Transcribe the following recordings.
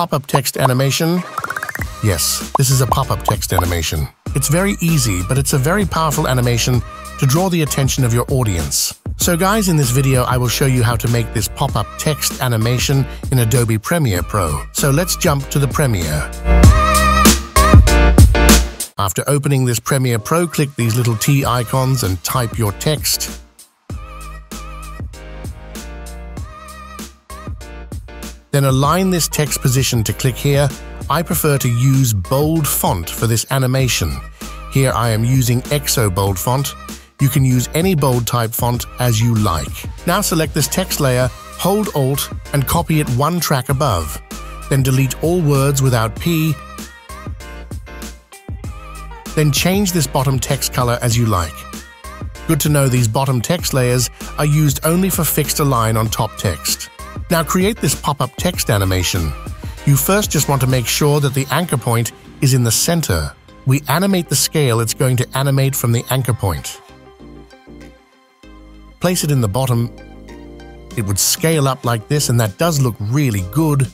pop-up text animation. Yes, this is a pop-up text animation. It's very easy, but it's a very powerful animation to draw the attention of your audience. So guys, in this video, I will show you how to make this pop-up text animation in Adobe Premiere Pro. So let's jump to the Premiere. After opening this Premiere Pro, click these little T icons and type your text. Then align this text position to click here. I prefer to use bold font for this animation. Here I am using Exo Bold font. You can use any bold type font as you like. Now select this text layer, hold Alt, and copy it one track above. Then delete all words without P. Then change this bottom text color as you like. Good to know these bottom text layers are used only for fixed align on top text. Now create this pop-up text animation. You first just want to make sure that the anchor point is in the center. We animate the scale it's going to animate from the anchor point. Place it in the bottom. It would scale up like this, and that does look really good.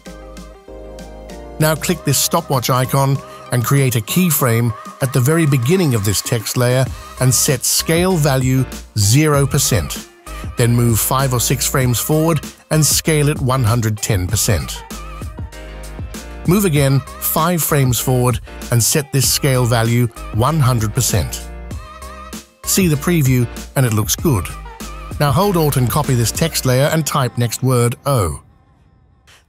Now click this stopwatch icon and create a keyframe at the very beginning of this text layer and set scale value 0%. Then move 5 or 6 frames forward and scale it 110%. Move again 5 frames forward and set this scale value 100%. See the preview and it looks good. Now hold Alt and copy this text layer and type next word O.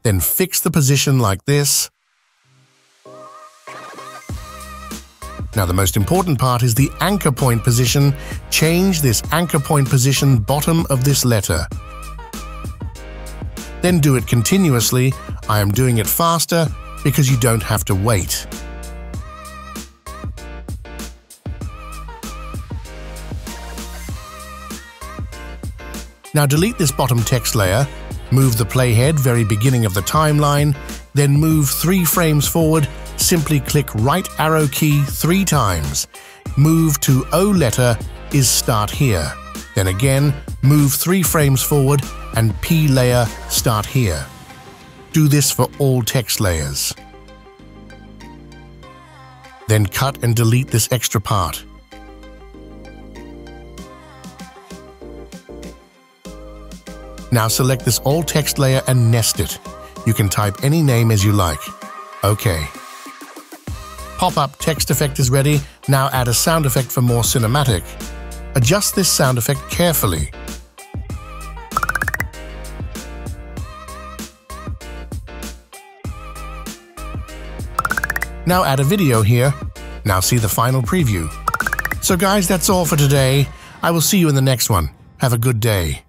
Then fix the position like this. Now the most important part is the anchor point position. Change this anchor point position bottom of this letter. Then do it continuously. I am doing it faster because you don't have to wait. Now delete this bottom text layer, move the playhead very beginning of the timeline, then move 3 frames forward, simply click right arrow key 3 times. Move to O letter is start here. Then again, move 3 frames forward and P layer start here. Do this for all text layers. Then cut and delete this extra part. Now select this all text layer and nest it. You can type any name as you like. Okay. Pop-up text effect is ready. Now add a sound effect for more cinematic. Adjust this sound effect carefully. Now add a video here. Now see the final preview. So guys, that's all for today. I will see you in the next one. Have a good day.